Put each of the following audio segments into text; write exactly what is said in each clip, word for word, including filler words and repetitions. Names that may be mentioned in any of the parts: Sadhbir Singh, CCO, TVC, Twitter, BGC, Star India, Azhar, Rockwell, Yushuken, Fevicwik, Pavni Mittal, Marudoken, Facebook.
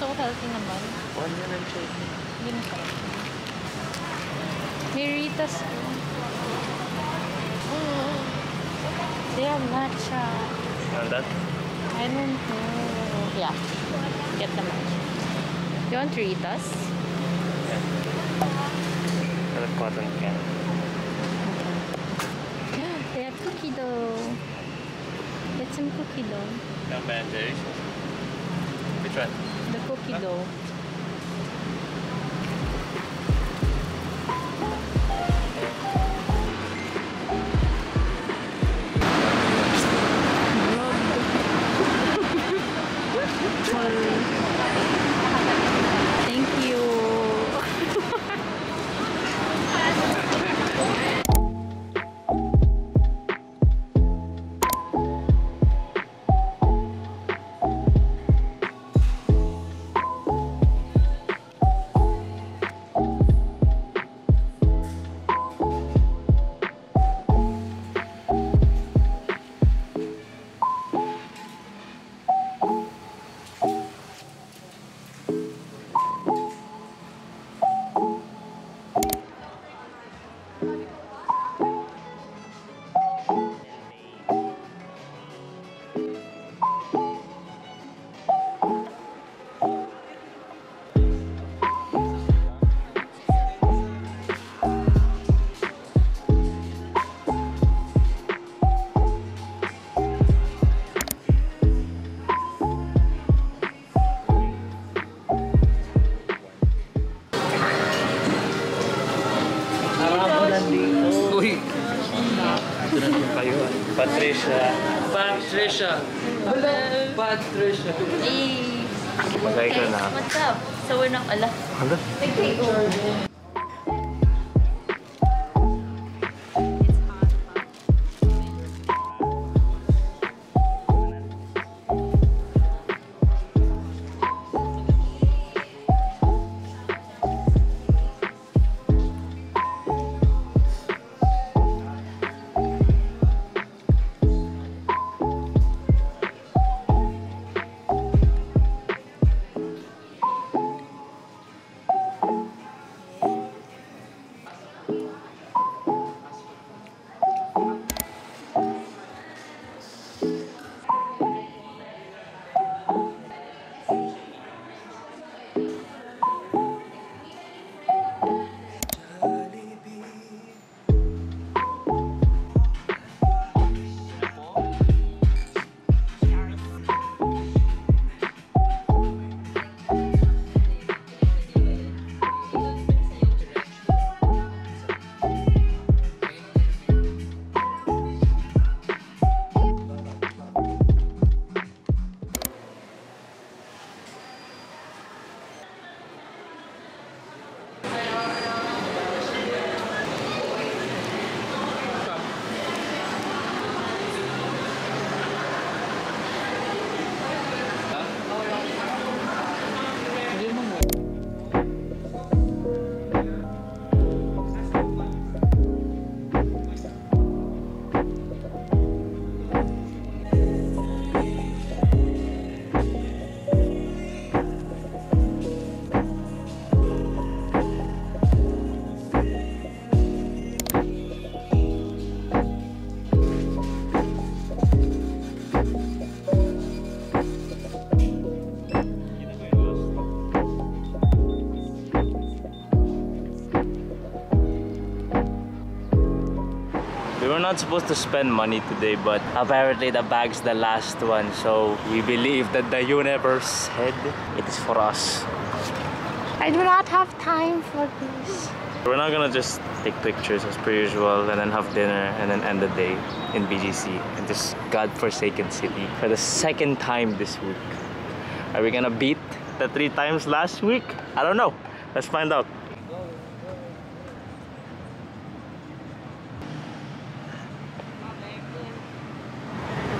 gusto ko healthy naman. One yun ang shake. Hindi na sarap. Meritas. Mm. They have matcha. You want that? I don't know. Yeah. Get the matcha. You want Ritas? Yeah. Got a cotton can. They have cookie dough. Get some cookie dough. No bandage. Which one? The cookie huh? dough. Thank you. Patricia. Patricia. Hello, Patricia. Hey. Hey, what's up? So we're not alone. Hello. Thank you. We're not supposed to spend money today, but apparently the bag's the last one, so we believe that the universe said it is for us. I do not have time for this. We're not gonna just take pictures as per usual and then have dinner and then end the day in B G C in this godforsaken city for the second time this week. Are we gonna beat the three times last week? I don't know. Let's find out.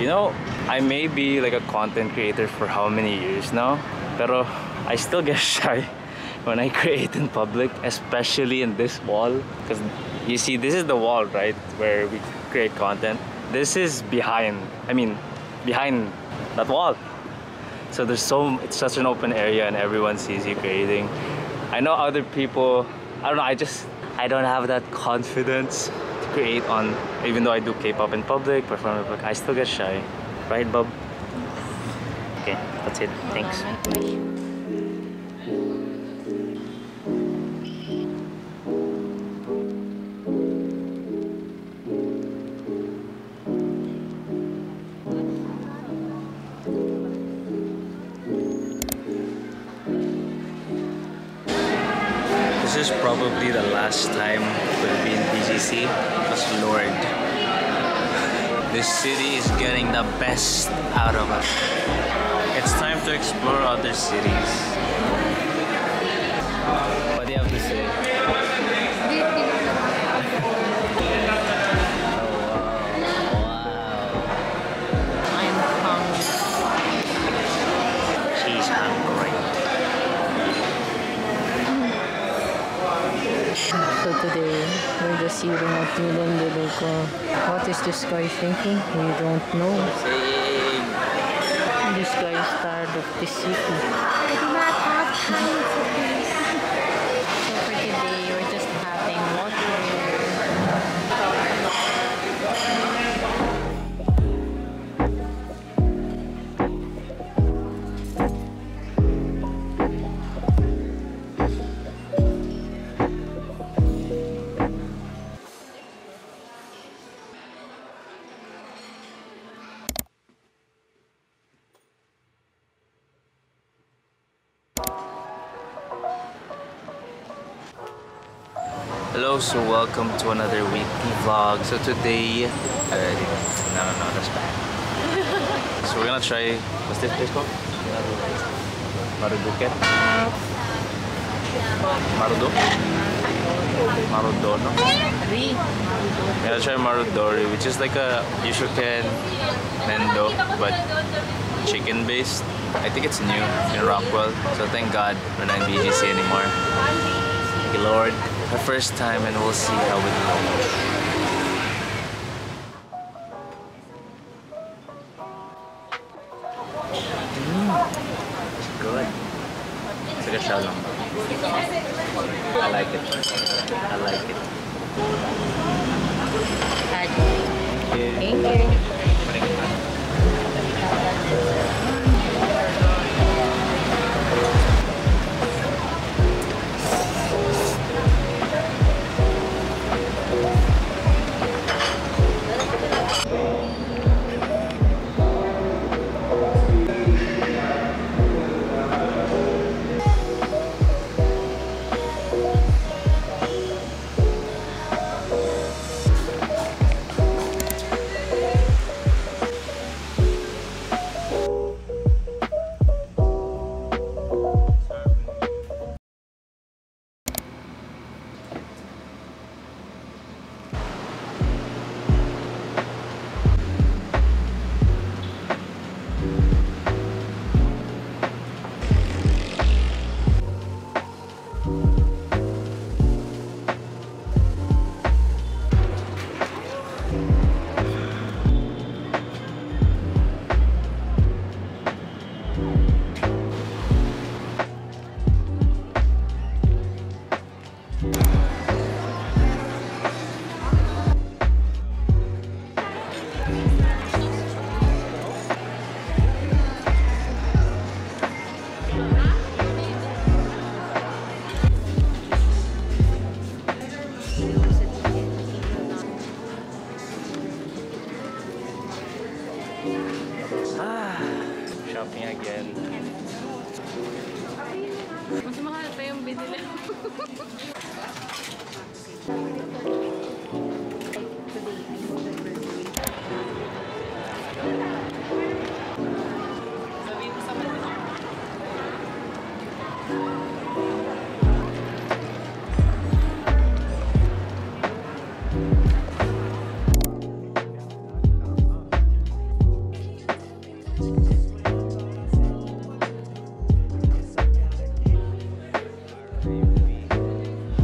You know, I may be like a content creator for how many years now, pero I still get shy when I create in public, especially in this wall. Because you see, this is the wall, right, where we create content. This is behind, I mean, behind that wall. So there's so, it's such an open area and everyone sees you creating. I know other people, I don't know, I just, I don't have that confidence to create on, even though I do K-pop in public, perform in public, I still get shy. Right, Bob? Okay, that's it. Thanks. This is probably the last time we'll be in B G C, because Lord, this city is getting the best out of us. It's time to explore other cities. What do you have to say? Oh, wow. I'm hungry. She's hungry. So today, we're just eating at Milan de Loco. What is this guy thinking? We don't know. This guy is tired of the city. I do not have time for this. So for today, we're just having water. Hello, so welcome to another weekly vlog. So today, uh, no, no, no, that's bad. So we're gonna try, what's this place called? Marudoken? Marudoken? Marudono? We're gonna try Marudori, which is like a Yushuken Nendo, but chicken based. I think it's new in Rockwell, so thank God we're not in B G C anymore. Thank you, Lord. The first time, and we'll see how it goes. Mm. It's good. It's like a shalom. I like it. I like it. Thank you.